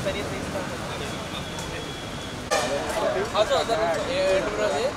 car. Bharat, selfie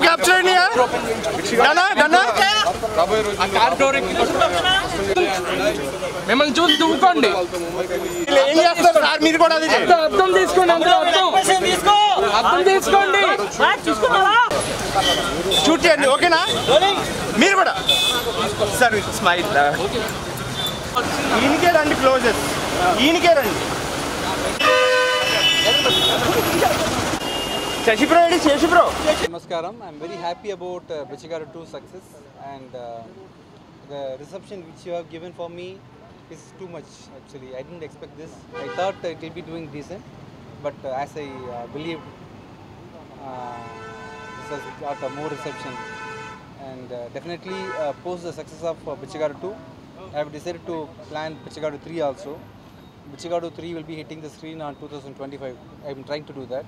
Capture Inke run closes. Inke run. Shashipro. Namaskaram. I'm very happy about Bichagadu 2 success and the reception which you have given for me is too much actually. I didn't expect this. I thought it will be doing decent, but as I believed, this has got more reception and definitely post the success of Bichagadu 2. I have decided to plan Bichagadu 3 also. Bichagadu 3 will be hitting the screen on 2025. I am trying to do that.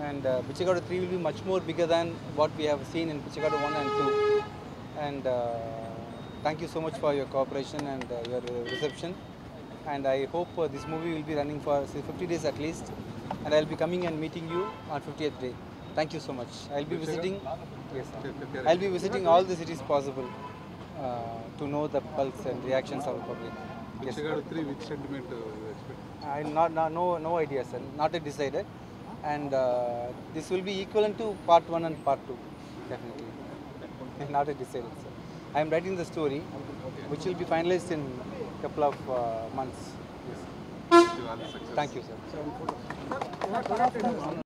And Bichagadu 3 will be much more bigger than what we have seen in Bichagadu 1 and 2. And thank you so much for your cooperation and your reception. And I hope this movie will be running for say, 50 days at least. And I will be coming and meeting you on 50th day. Thank you so much. I will be visiting, yes, I will be visiting all the cities possible. To know the pulse and reactions of the public. Yes. Which sentiment do you expect? I no idea, sir. Not yet decided. And this will be equivalent to part 1 and part 2. Definitely. Not yet decided, sir. I am writing the story, which will be finalized in a couple of months. Yes. Thank you, sir.